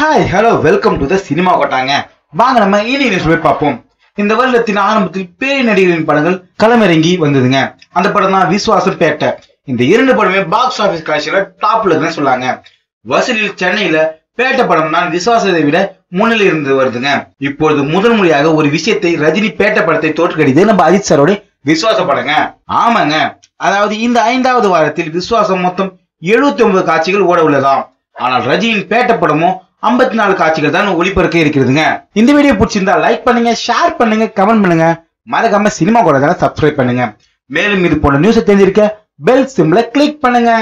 Hi, hello, welcome to the cinema. வாங்க நம்ம இலியனை போய் பாப்போம். இந்த வருடத்தின் ஆரம்பத்தில் பேய் நடிகரின் படங்கள் களமிறங்கி வந்ததுங்க. அந்த படம் தான் விசுவாசம் பேட்டை. இந்த இரண்டு படமே பாக்ஸ் ஆபீஸ் கலெக்ஷன்ல டாப்ல இருக்குன்னு சொல்லாங்க. வசூலில் சென்னையில பேட்டை படம் தான் விசுவாசத்தை விட முன்னிலை இருந்து வருதுங்க. இப்பொழுது முதன்முறையாக ஒரு விஷயத்தை ரஜினி பேட்டை படத்தை தோற்கடித்து நம்ம அஜித் சாரோட விசுவாச படங்க. ஆமாங்க, அதாவது இந்த 5வது வாரத்தில் விசுவாசம் மொத்தம் 79 காட்சிகள் ஓட உள்ளதாம். ஆனால் ரஜினியின் பேட்டை படமும் 54 காட்சிகள் தான் ஒளிபரக்க இருக்கிறதுங்க. இந்த வீடியோ பிடிச்சிருந்தா லைக் பண்ணுங்க, ஷேர் பண்ணுங்க, கமெண்ட் பண்ணுங்க. மறக்காம சினிமா கூட சப்ஸ்கிரைப் பண்ணுங்க. மேலும் இது போன்ற நியூஸ் தெரிஞ்சிருக்க பெல் சிம்ல கிளிக் பண்ணுங்க.